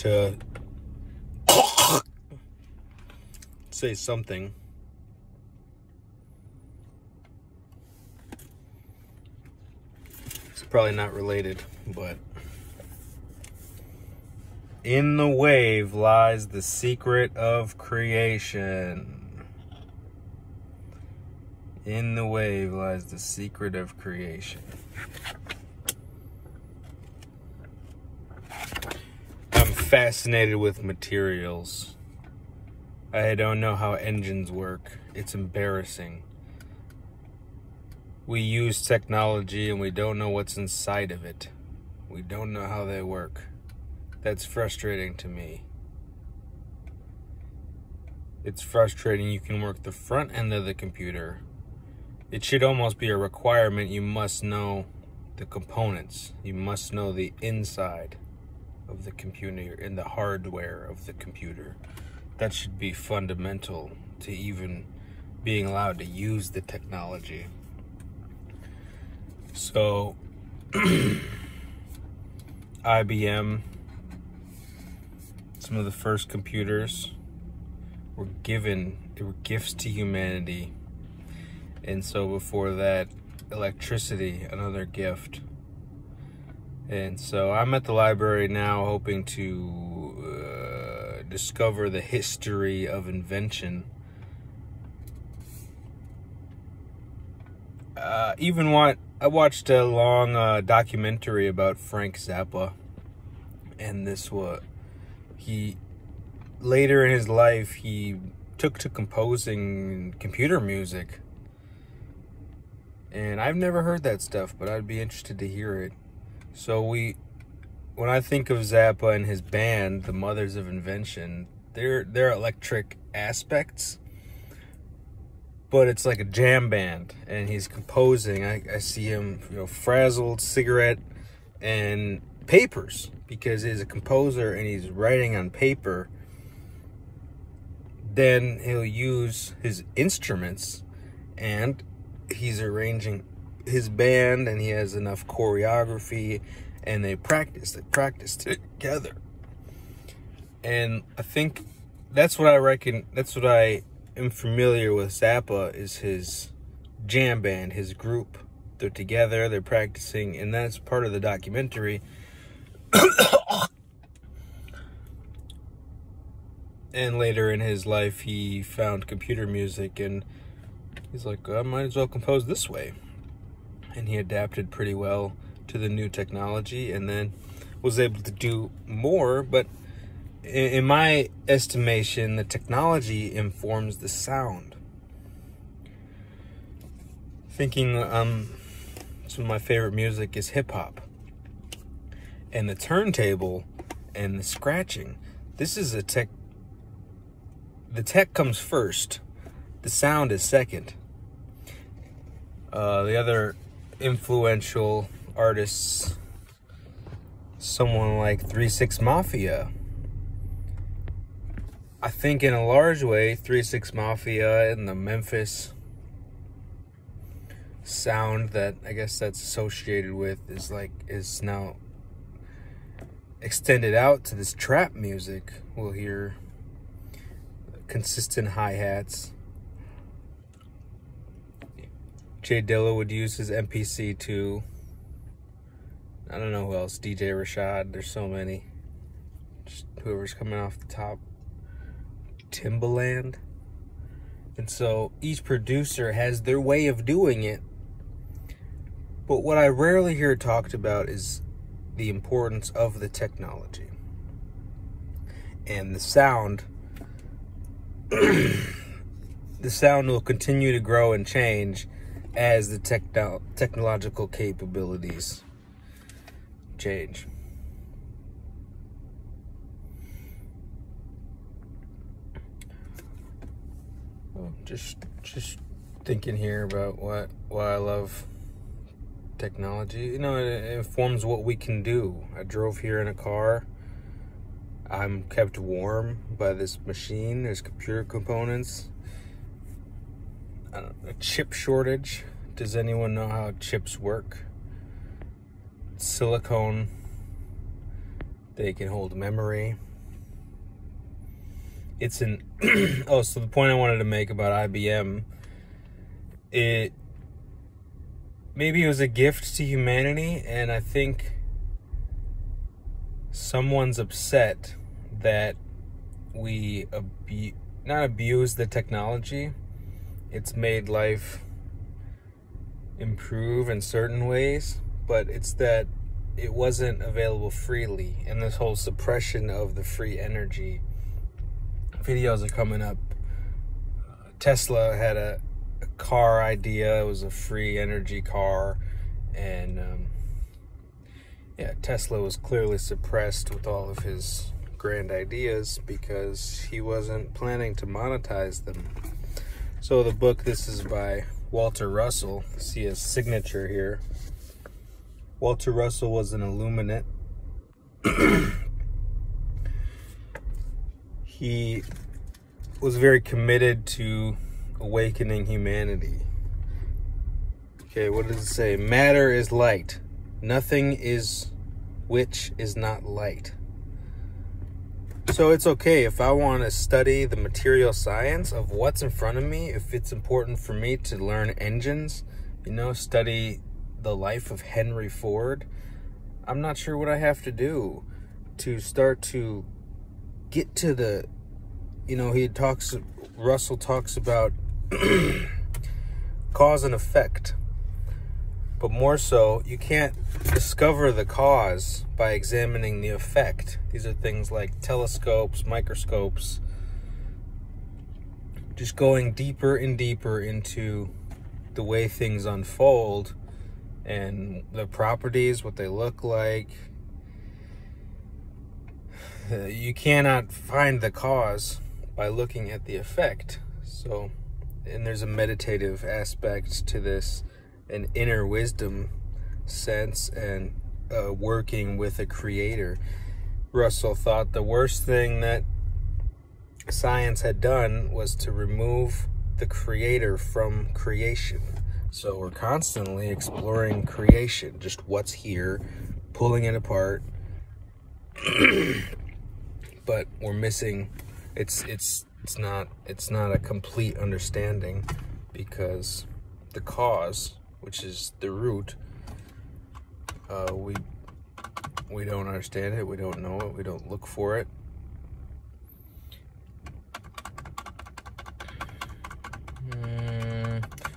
to say something. It's probably not related, but in the wave lies the secret of creation. In the wave lies the secret of creation. I'm fascinated with materials. I don't know how engines work. It's embarrassing. We use technology and we don't know what's inside of it. We don't know how they work. That's frustrating to me. It's frustrating you can work the front end of the computer. It should almost be a requirement. You must know the components. You must know the inside of the computer and the hardware of the computer. That should be fundamental to even being allowed to use the technology. So, IBM, some of the first computers they were gifts to humanity. And so before that, electricity, another gift. And so I'm at the library now hoping to discover the history of invention. I watched a long documentary about Frank Zappa, and this was, he later in his life he took to composing computer music, and I've never heard that stuff, but I'd be interested to hear it. So when I think of Zappa and his band, the Mothers of Invention, they're electric aspects, but it's like a jam band, and he's composing. I see him, frazzled, cigarette, and papers, because he's a composer and he's writing on paper. Then he'll use his instruments, and he's arranging his band, and he has enough choreography. And they practice together. And I think that's what I am familiar with Zappa, is his jam band, his group. They're together, they're practicing, and that's part of the documentary. And later in his life, he found computer music, and he's like, I might as well compose this way. And he adapted pretty well to the new technology, and then was able to do more. But in my estimation, the technology informs the sound. Some of my favorite music is hip-hop, and the turntable and the scratching. This is a tech. The tech comes first, the sound is second. The other influential artists, someone like Three 6 Mafia. I think in a large way, Three 6 Mafia and the Memphis sound that I guess that's associated with is now extended out to this trap music. We'll hear consistent hi-hats. Jay Dilla would use his MPC too. I don't know who else, DJ Rashad, there's so many. Just whoever's coming off the top. Timbaland. And so each producer has their way of doing it. But what I rarely hear talked about is the importance of the technology. And the sound, the sound will continue to grow and change as the technological capabilities change. Well, just thinking here about why I love technology. It informs what we can do. I drove here in a car. I'm kept warm by this machine. There's computer components. A chip shortage. Does anyone know how chips work? Silicone, they can hold memory, it's an oh, so the point I wanted to make about IBM, it maybe it was a gift to humanity, and I think someone's upset that we not abuse the technology. It's made life improve in certain ways, but it's that it wasn't available freely, and this whole suppression of the free energy. Videos are coming up. Tesla had a car idea. It was a free energy car, and yeah, Tesla was clearly suppressed with all of his grand ideas because he wasn't planning to monetize them. So the book, this is by Walter Russell. See his signature here. Walter Russell was an Illuminate. He was very committed to awakening humanity. Okay, what does it say? Matter is light. Nothing is which is not light. So it's okay if I want to study the material science of what's in front of me, if it's important for me to learn engines, you know, study the life of Henry Ford. I'm not sure what I have to do to start to get to the, you know, Russell talks about cause and effect, but more so, you can't discover the cause by examining the effect. These are things like telescopes, microscopes, just going deeper and deeper into the way things unfold and the properties, what they look like. You cannot find the cause by looking at the effect. So, and there's a meditative aspect to this, an inner wisdom sense, and working with a creator. Russell thought the worst thing that science had done was to remove the creator from creation. So we're constantly exploring creation, just what's here, pulling it apart. But we're missing, it's not a complete understanding, because the cause, which is the root, we don't understand it, we don't know it, we don't look for it.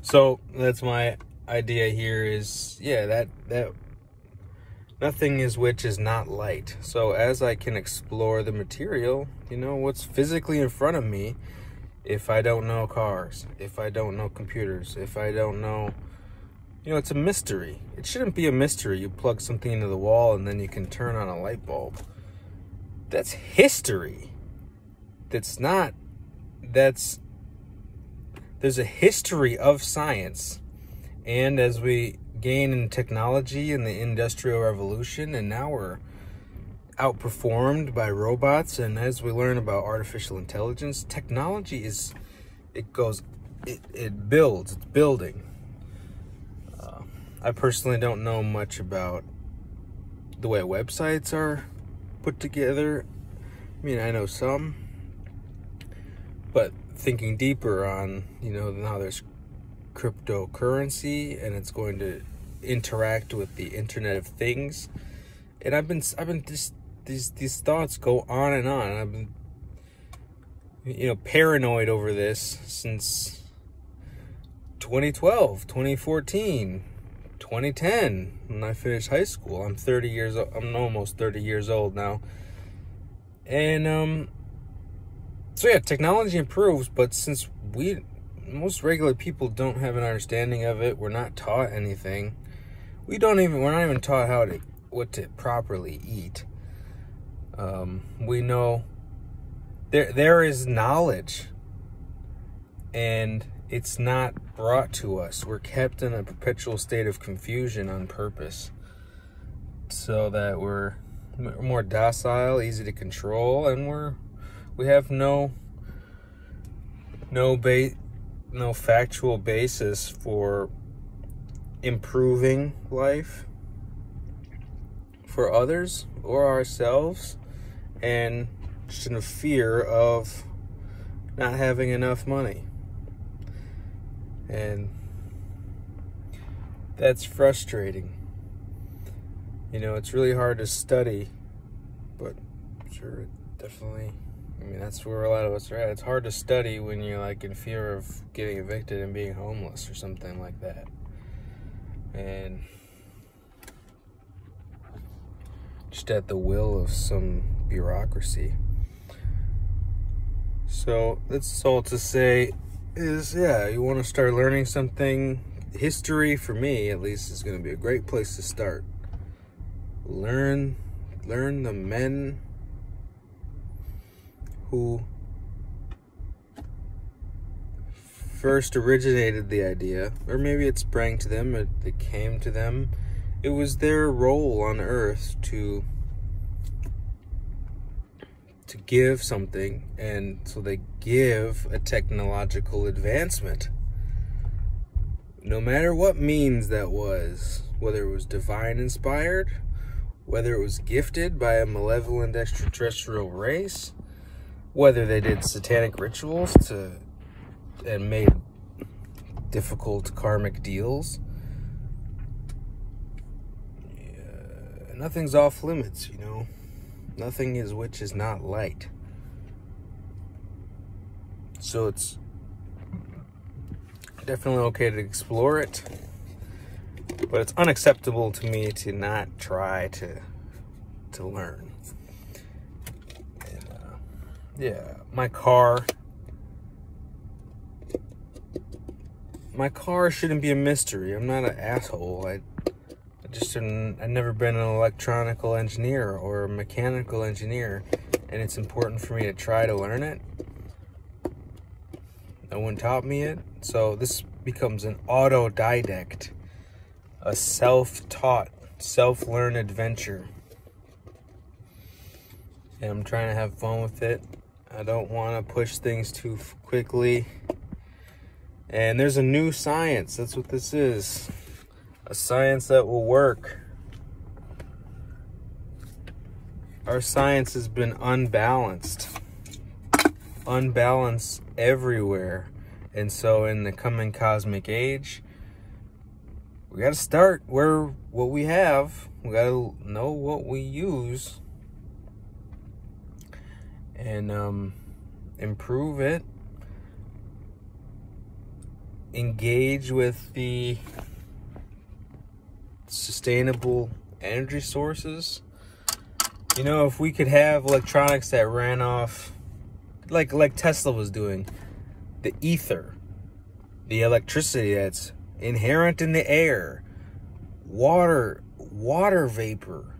So that's my idea here, is yeah, that nothing is which is not light. So as I can explore the material, you know, what's physically in front of me, if I don't know cars, if I don't know computers, if I don't know, you know, it's a mystery. It shouldn't be a mystery. You plug something into the wall and then you can turn on a light bulb. That's history. There's a history of science. And as we gain in technology and the Industrial Revolution, and now we're outperformed by robots, and as we learn about artificial intelligence, technology is, it builds, it's building. I personally don't know much about the way websites are put together. I mean, I know some, but thinking deeper on, you know, how there's cryptocurrency and it's going to interact with the Internet of Things, and I've been just these thoughts go on and on. I've been, you know, paranoid over this since 2012, 2014, 2010 when I finished high school. I'm almost 30 years old now, and so yeah, technology improves, but since most regular people don't have an understanding of it, we're not taught anything. We're not even taught what to properly eat. We know there is knowledge, and it's not brought to us. We're kept in a perpetual state of confusion on purpose, so that we're more docile, easy to control, and we have no factual basis for improving life for others or ourselves, and just in a fear of not having enough money. And that's frustrating. You know, it's really hard to study, but sure, it definitely, I mean, that's where a lot of us are at. It's hard to study when you're like in fear of getting evicted and being homeless or something like that. And just at the will of some bureaucracy. So that's all to say is, yeah, you want to start learning something. History, for me at least, is going to be a great place to start. Learn the men who first originated the idea, or maybe it sprang to them, it came to them. It was their role on Earth to give something, and so they give a technological advancement. No matter what means that was, whether it was divine inspired, whether it was gifted by a malevolent extraterrestrial race, whether they did satanic rituals and made difficult karmic deals. Nothing's off limits, you know. Nothing is which is not light. So it's definitely okay to explore it, but it's unacceptable to me to not try to learn. And, yeah, my car shouldn't be a mystery. I'm not an asshole. I've never been an electronical engineer or a mechanical engineer, and it's important for me to try to learn it. No one taught me it, so this becomes an autodidact, a self-taught, self-learned adventure. And I'm trying to have fun with it. I don't want to push things too quickly. And there's a new science, that's what this is. A science that will work. Our science has been unbalanced. Unbalanced everywhere. And so in the coming cosmic age, we got to start where what we have. We got to know what we use. And improve it. Engage with the sustainable energy sources. You know, if we could have electronics that ran off, like Tesla was doing, the ether, the electricity that's inherent in the air, water vapor,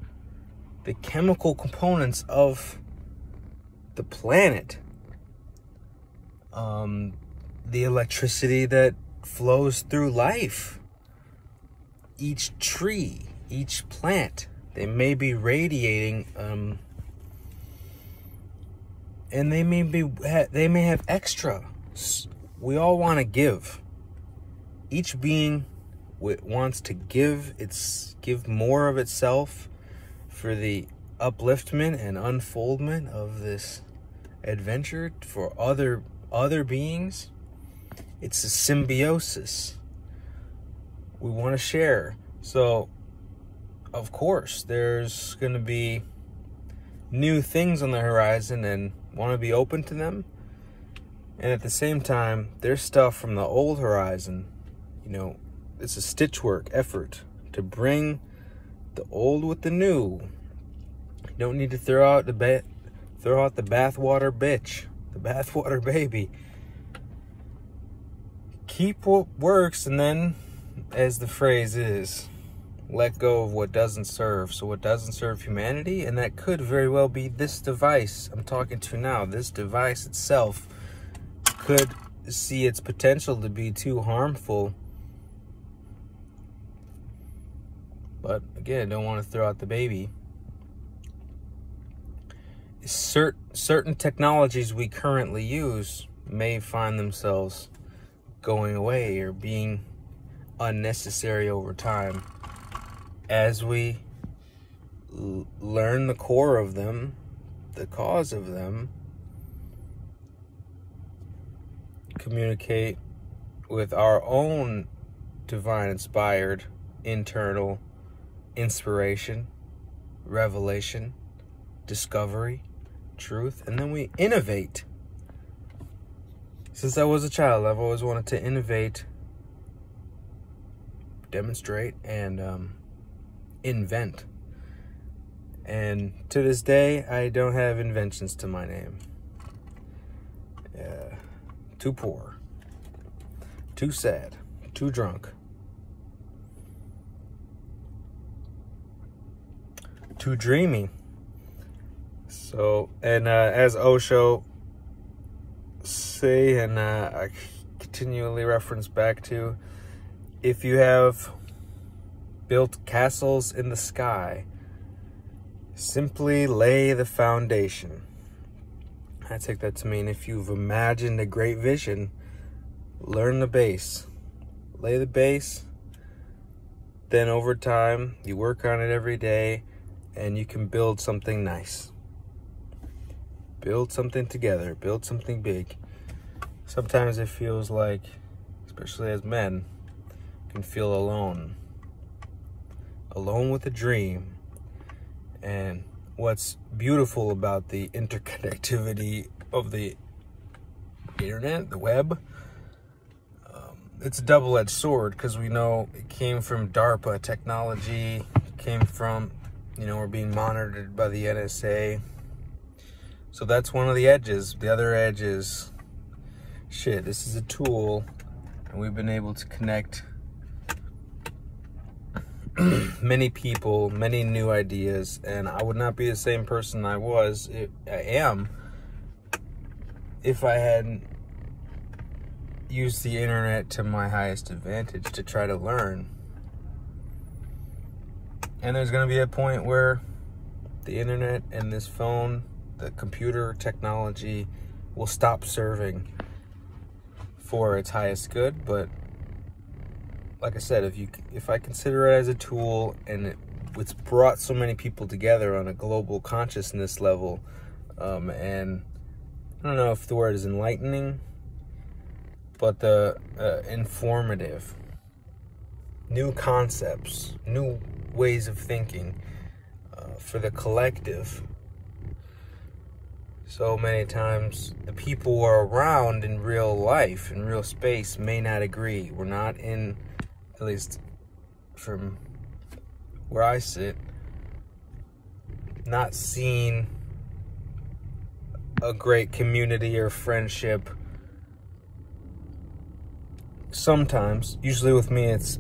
the chemical components of the planet, the electricity that flows through life. Each tree, each plant, they may be radiating, and they may have extra. We all want to give. Each being wants to give more of itself for the upliftment and unfoldment of this adventure for other beings. It's a symbiosis. We want to share. So, of course, there's going to be new things on the horizon, and want to be open to them. And at the same time, there's stuff from the old horizon. You know, it's a stitchwork effort to bring the old with the new. You don't need to throw out the bathwater bitch, the bathwater baby. Keep what works, and then, as the phrase is, let go of what doesn't serve. So what doesn't serve humanity, and that could very well be this device I'm talking to now. This device itself could see its potential to be too harmful. But again, don't want to throw out the baby. Certain technologies we currently use may find themselves going away or being unnecessary over time as we learn the core of them, the cause of them, communicate with our own divine-inspired internal inspiration, revelation, discovery, truth, and then we innovate. Since I was a child, I've always wanted to innovate, demonstrate, and invent. And to this day, I don't have inventions to my name. Too poor, too sad, too drunk, too dreamy. So, and as Osho say, and I continually reference back to, if you have built castles in the sky, simply lay the foundation. I take that to mean if you've imagined a great vision, learn the base. Lay the base, then over time, you work on it every day, and you can build something nice. Build something together, build something big. Sometimes it feels like, especially as men, you can feel alone. Alone with a dream. And what's beautiful about the interconnectivity of the internet, the web, it's a double-edged sword, because we know it came from DARPA technology, it came from, you know, we're being monitored by the NSA. So that's one of the edges. The other edge is, shit, this is a tool, and we've been able to connect many people, many new ideas, and I would not be the same person I am if I hadn't used the internet to my highest advantage to try to learn. And there's going to be a point where the internet and this phone, the computer technology, will stop serving for its highest good. But like I said, if I consider it as a tool, and it's brought so many people together on a global consciousness level, and I don't know if the word is enlightening, but the informative, new concepts, new ways of thinking for the collective. So many times the people who are around in real life, in real space, may not agree. We're not in, at least from where I sit, not seeing a great community or friendship. Sometimes, usually with me, it's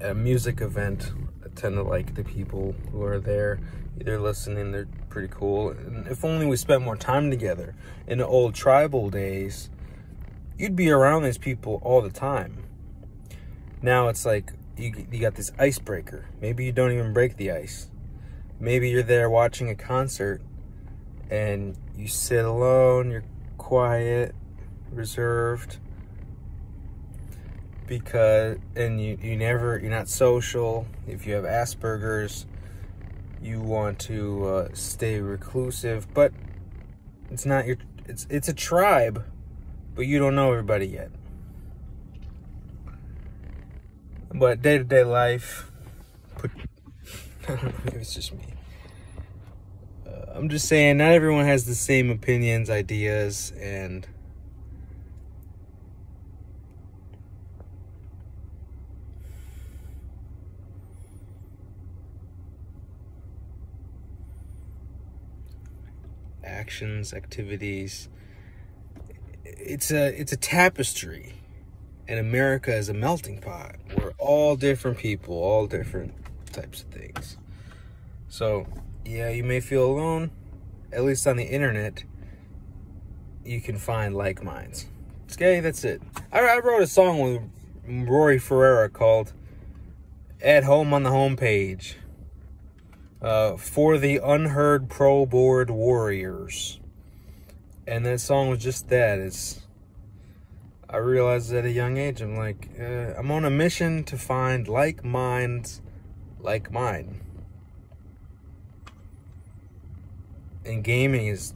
at a music event. I tend to like the people who are there, either listening, they're pretty cool. And if only we spent more time together. In the old tribal days, you'd be around these people all the time. Now it's like you got this icebreaker. Maybe you don't even break the ice. Maybe you're there watching a concert and you sit alone, you're quiet, reserved, because you're not social. If you have Asperger's, you want to stay reclusive, but it's not your, it's a tribe, but you don't know everybody yet. But day-to-day life, I don't know, maybe it's just me. I'm just saying, not everyone has the same opinions, ideas, and actions, activities. It's a tapestry. And America is a melting pot. We're all different people, all different types of things. So, yeah, you may feel alone. At least on the internet, you can find like minds. Okay, that's it. I wrote a song with Rory Ferreira called At Home on the Homepage. For the unheard pro board warriors. And that song was just that. It's, I realized at a young age, I'm like, I'm on a mission to find like minds like mine. And gaming is,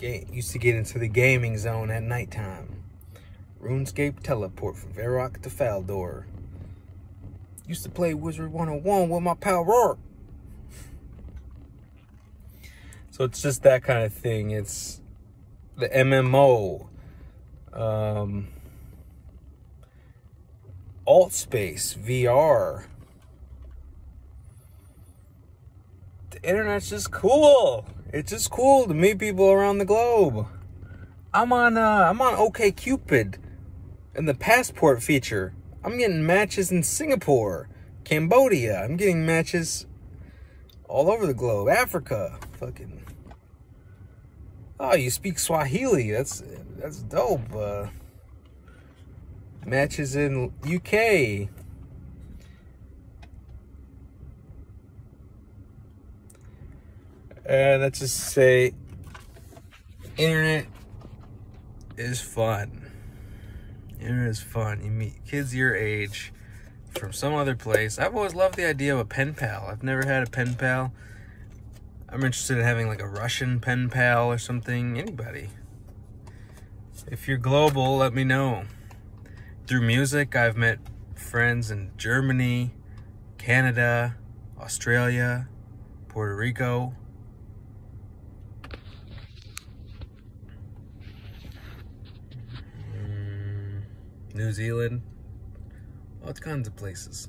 used to get into the gaming zone at nighttime. RuneScape teleport from Varrock to Falador. Used to play Wizard 101 with my pal Rourke. So it's just that kind of thing. It's the MMO. AltSpace VR. The internet's just cool. It's just cool to meet people around the globe. I'm on OkCupid and the passport feature. I'm getting matches in Singapore, Cambodia. I'm getting matches all over the globe. Africa, fucking. Oh, you speak Swahili. That's dope. Matches in UK. And let's just say internet is fun. Internet is fun. You meet kids your age from some other place. I've always loved the idea of a pen pal. I've never had a pen pal. I'm interested in having like a Russian pen pal or something. Anybody. If you're global, let me know. Through music, I've met friends in Germany, Canada, Australia, Puerto Rico. New Zealand, all kinds of places.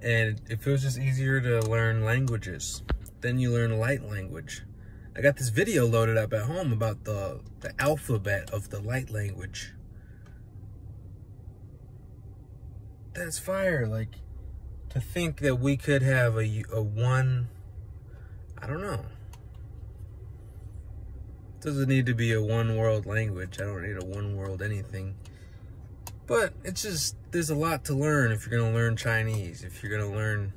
And it feels just easier to learn languages. Then you learn a light language. I got this video loaded up at home about the alphabet of the light language. That's fire. Like, to think that we could have a one, I don't know. Doesn't need to be a one world language. I don't need a one world anything. But it's just, there's a lot to learn if you're gonna learn Chinese, if you're gonna learn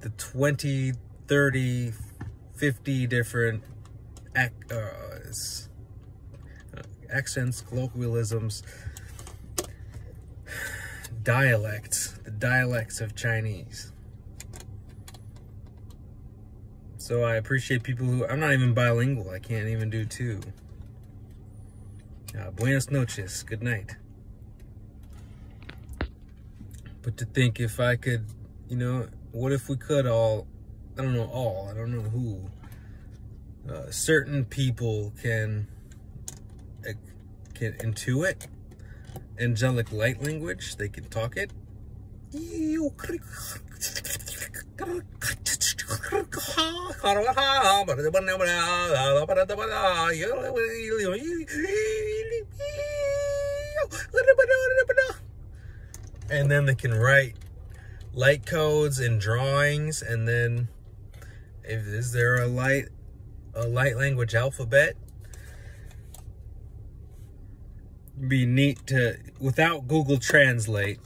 the 20, 30, 50 different accents, colloquialisms, dialects, the dialects of Chinese. So I appreciate people who, I'm not even bilingual. I can't even do two. Buenas noches, good night. But to think if I could, you know, what if we could all, I don't know who. Certain people can intuit angelic light language. They can talk it. And then they can write light codes and drawings, and then is there a light language alphabet? It'd be neat to, without Google Translate,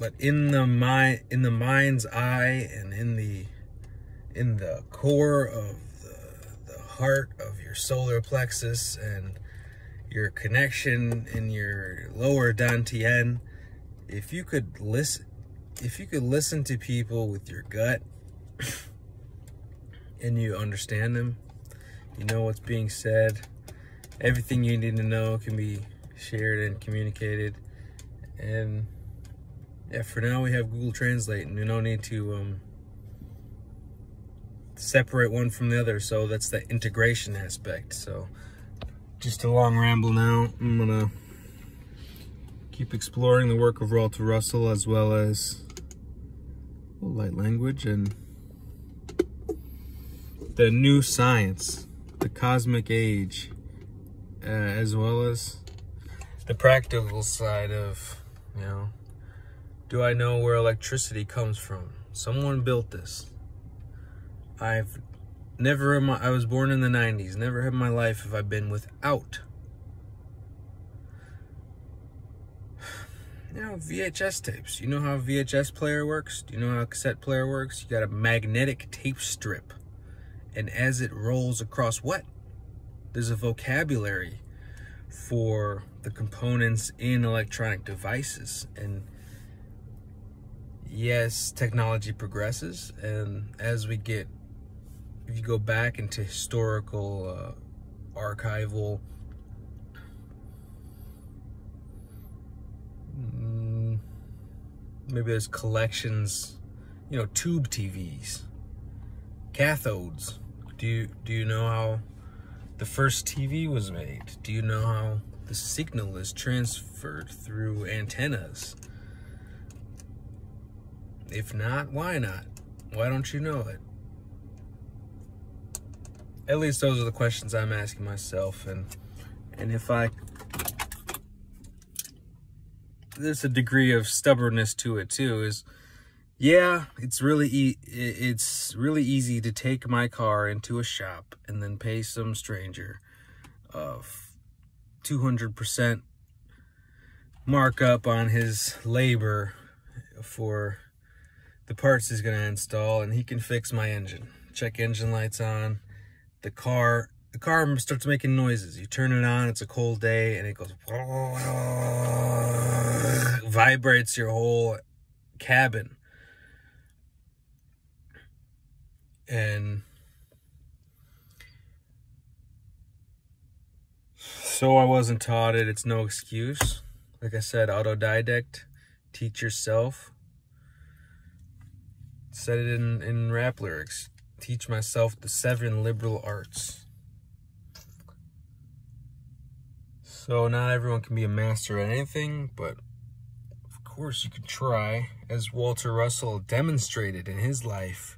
but in the mind's eye and in the core of the heart of your solar plexus and your connection in your lower dantian, if you could listen to people with your gut and you understand them, you know what's being said, everything you need to know can be shared and communicated. And yeah, for now we have Google Translate and we don't need to separate one from the other. So that's the integration aspect. So just a long ramble now. I'm gonna keep exploring the work of Walter Russell as well as light language and the new science, the cosmic age, as well as the practical side of, you know, do I know where electricity comes from? Someone built this. I've never in my, I was born in the 90s. Never in my life have I been without. You know, VHS tapes. You know how a VHS player works? Do you know how a cassette player works? You got a magnetic tape strip. And as it rolls across what? There's a vocabulary for the components in electronic devices. And yes, technology progresses, and as we get, if you go back into historical, archival Maybe there's collections, you know, tube TVs, cathodes. Do you know how the first TV was made? Do you know how the signal is transferred through antennas? If not, why not? Why don't you know it? At least those are the questions I'm asking myself. And if I... There's a degree of stubbornness to it too. Is, yeah, it's really easy to take my car into a shop and then pay some stranger of 200% markup on his labor for the parts he's gonna install, and he can fix my engine. Check engine lights on. The car starts making noises. You turn it on, it's a cold day, and it goes, vibrates your whole cabin. And so I wasn't taught it. It's no excuse. Like I said, autodidact, teach yourself. Said it in rap lyrics. Teach myself the 7 liberal arts. So not everyone can be a master at anything, but of course you can try, as Walter Russell demonstrated in his life,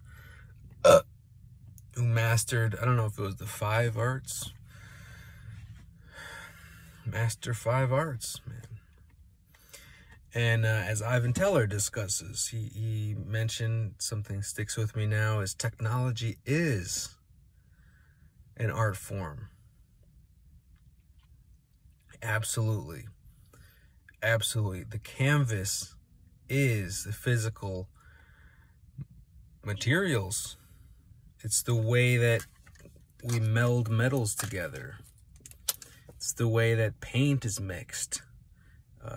who mastered, I don't know if it was the 5 arts. Master 5 arts, man. And as Ivan Teller discusses, he mentioned something sticks with me now, is technology is an art form. Absolutely. Absolutely. The canvas is the physical materials. It's the way that we meld metals together. It's the way that paint is mixed.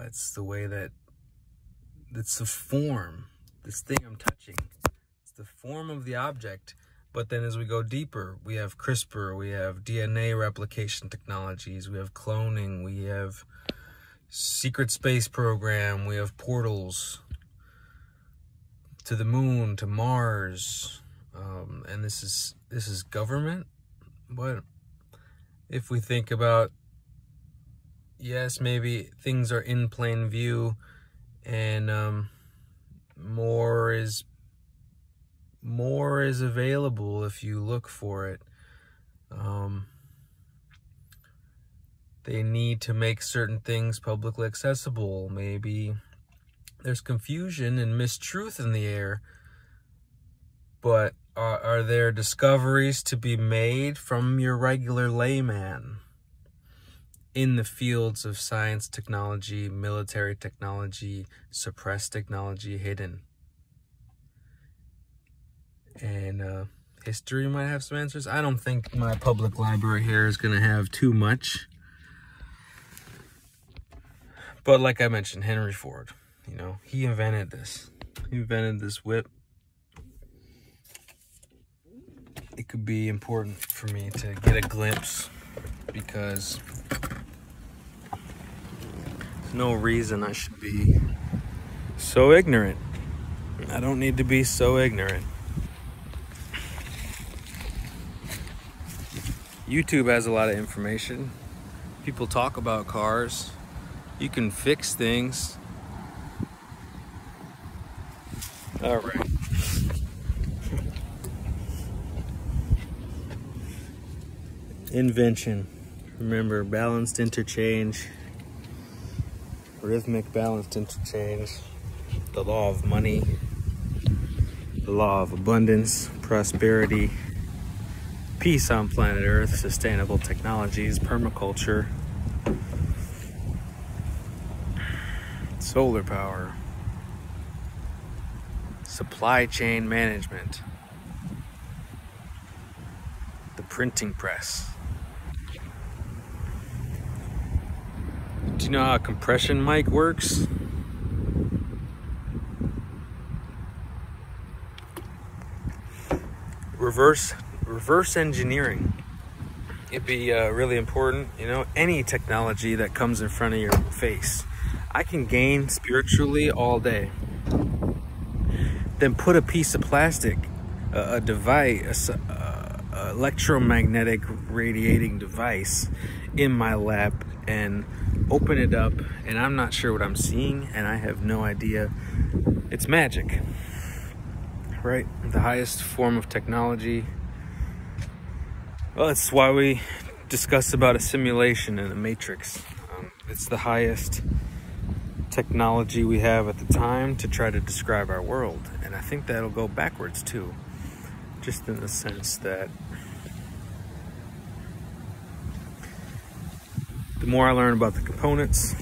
It's the way that it's the form, this thing I'm touching. It's the form of the object. But then as we go deeper, we have CRISPR, we have DNA replication technologies, we have cloning, we have secret space program, we have portals to the moon, to Mars. And this is government. But if we think about, yes, maybe things are in plain view, and more is available if you look for it. They need to make certain things publicly accessible. Maybe there's confusion and mistruth in the air, but are there discoveries to be made from your regular layman in the fields of science, technology, military technology, suppressed technology, hidden? And history might have some answers. I don't think my public library here is going to have too much. But like I mentioned, Henry Ford, you know, he invented this. He invented this whip. It could be important for me to get a glimpse, because there's no reason I should be so ignorant. I don't need to be so ignorant. YouTube has a lot of information. People talk about cars. You can fix things. All right. Invention. Remember, balanced interchange. Rhythmic balanced interchange. The law of money. The law of abundance, prosperity. Peace on planet Earth, sustainable technologies, permaculture, solar power, supply chain management, the printing press. Do you know how a compression mic works? Reverse engineering. It'd be really important, you know, any technology that comes in front of your face. I can gain spiritually all day. then put a piece of plastic, a device, a electromagnetic radiating device in my lap and open it up, and I'm not sure what I'm seeing, and I have no idea. It's magic, right? The highest form of technology. Well, it's why we discuss about a simulation and a matrix. It's the highest technology we have at the time to try to describe our world. And I think that'll go backwards too, just in the sense that the more I learn about the components,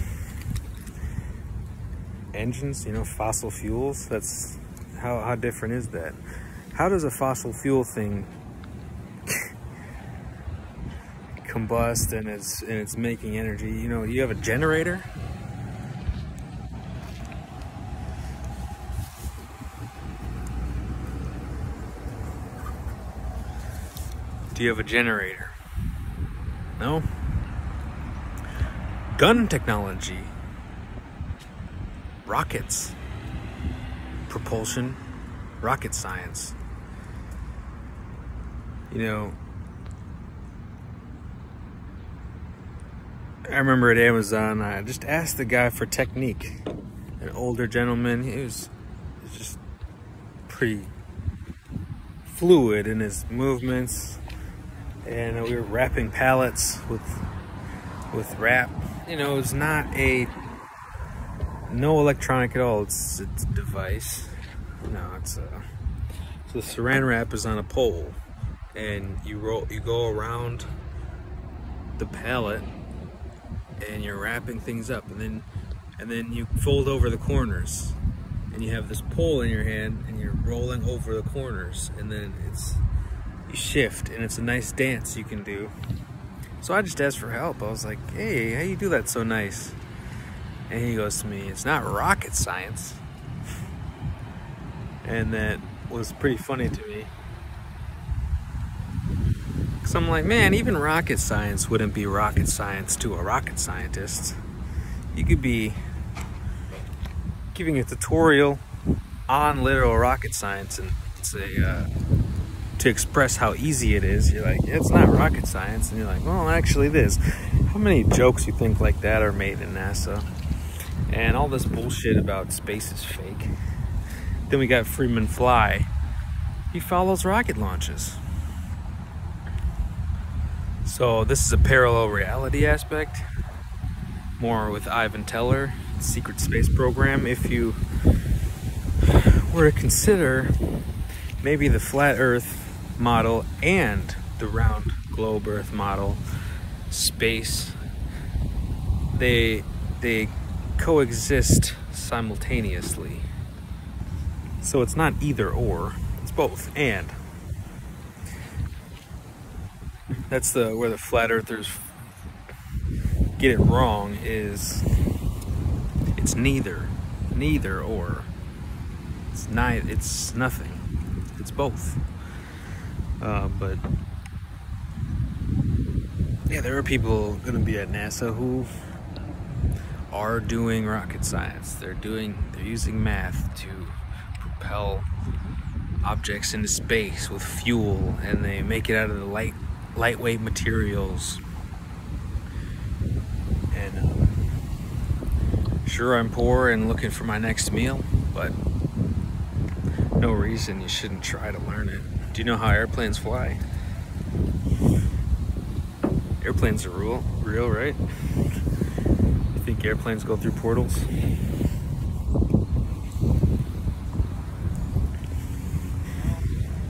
engines, you know, fossil fuels, that's how different is that? How does a fossil fuel thing combust and it's making energy? You know, you have a generator. Do you have a generator? No. Gun technology, rockets, propulsion, rocket science. You know, I remember at Amazon, I just asked the guy for technique. An older gentleman, he was just pretty fluid in his movements. And we were wrapping pallets with wrap. You know, it's not no electronic at all. It's a device. No, so the saran wrap is on a pole, and you go around the pallet, and you're wrapping things up, and then you fold over the corners, and you have this pole in your hand, and you're rolling over the corners, and then you shift, and it's a nice dance you can do. So I just asked for help. I was like, hey, how you do that so nice? And he goes to me, it's not rocket science. And that was pretty funny to me. Because I'm like, man, even rocket science wouldn't be rocket science to a rocket scientist. You could be giving a tutorial on literal rocket science and say, to express how easy it is. You're like, it's not rocket science. And you're like, well, actually it is. How many jokes you think like that are made in NASA? And all this bullshit about space is fake. Then we got Freeman Fly. He follows rocket launches. So this is a parallel reality aspect. More with Ivan Teller, secret space program. If you were to consider maybe the flat Earth model and the round globe Earth model, space, they coexist simultaneously. So it's not either or, it's both and. That's where the flat earthers get it wrong, is it's neither or. It's neither, it's nothing, it's both. But yeah, there are people going to be at NASA who are doing rocket science. They're using math to propel objects into space with fuel, and they make it out of the lightweight materials. And sure, I'm poor and looking for my next meal, but no reason you shouldn't try to learn it. Do you know how airplanes fly? Airplanes are real, right? You think airplanes go through portals?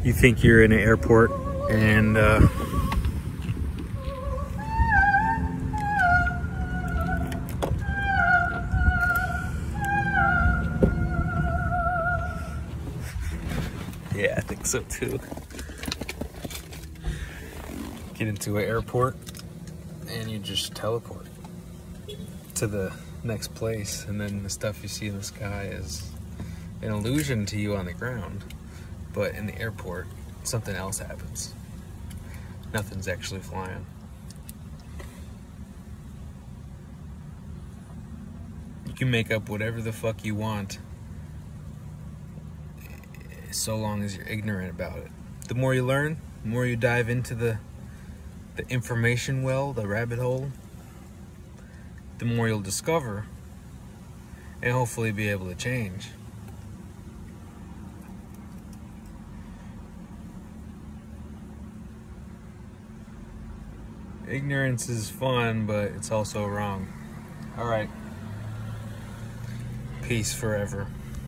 You think you're in an airport and yeah, I think so too. Get into an airport and you just teleport to the next place, and then the stuff you see in the sky is an illusion to you on the ground, but in the airport something else happens. Nothing's actually flying. You can make up whatever the fuck you want so long as you're ignorant about it. The more you learn, the more you dive into the information well, the rabbit hole, the more you'll discover and hopefully be able to change. Ignorance is fun, but it's also wrong. All right. Peace forever.